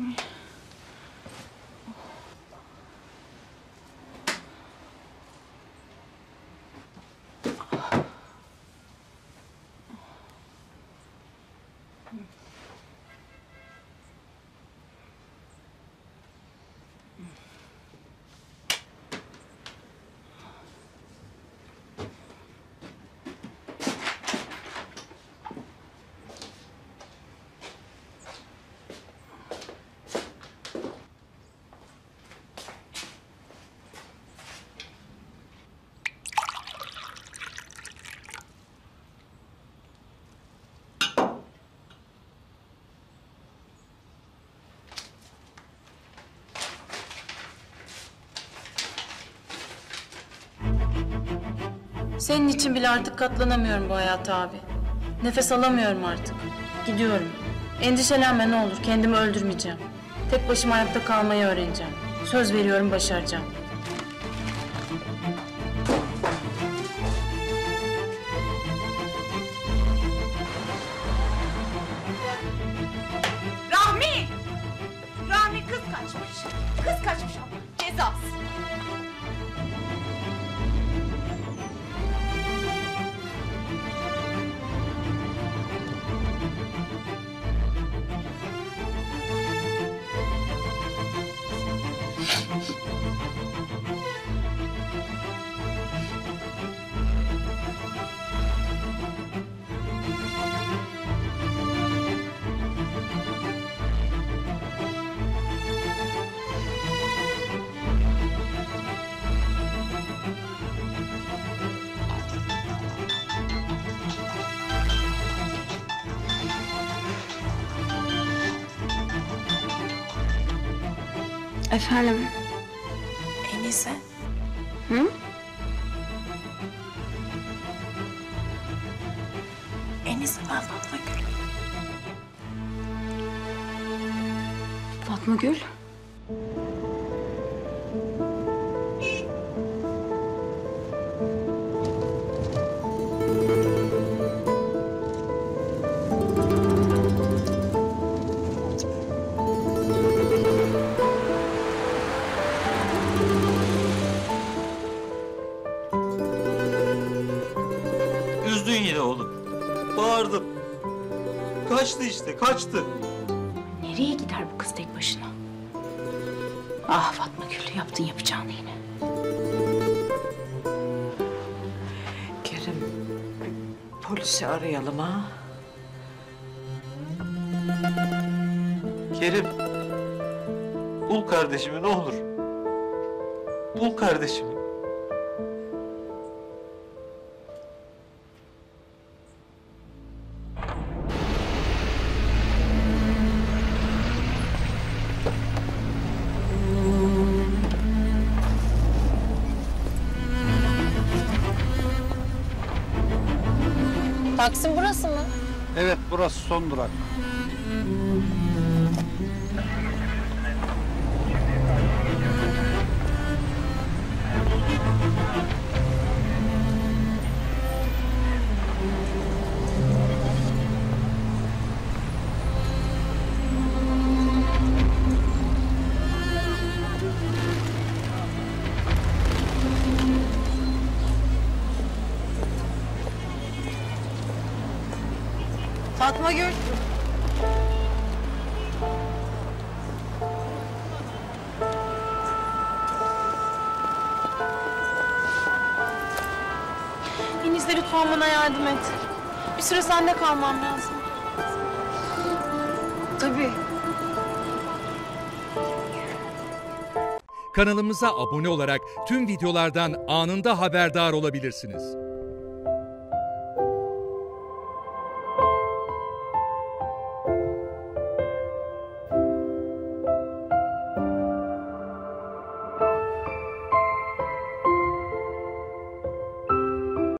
Rahmi. Senin için bile artık katlanamıyorum bu hayata abi. Nefes alamıyorum artık. Gidiyorum. Endişelenme ne olur, kendimi öldürmeyeceğim. Tek başıma ayakta kalmayı öğreneceğim. Söz veriyorum, başaracağım. Rahmi! Rahmi kız kaçmış. Kız kaçmış abla. Cezası. Efendim? Enise? Hı? Enise, ben Fatmagül. Fatmagül? Üzdün yine oğlum. Bağırdım. Kaçtı işte, kaçtı. Nereye gider bu kız tek başına? Ah Fatmagül, yaptın yapacağını yine. Kerim, polisi arayalım ha. Kerim, bul kardeşimi ne olur. Bul kardeşimi. Taksim burası mı? Evet, burası son durak. Fatmagül. Enişte lütfen bana yardım et. Bir süre sende kalmam lazım. Tabii. Kanalımıza abone olarak tüm videolardan anında haberdar olabilirsiniz.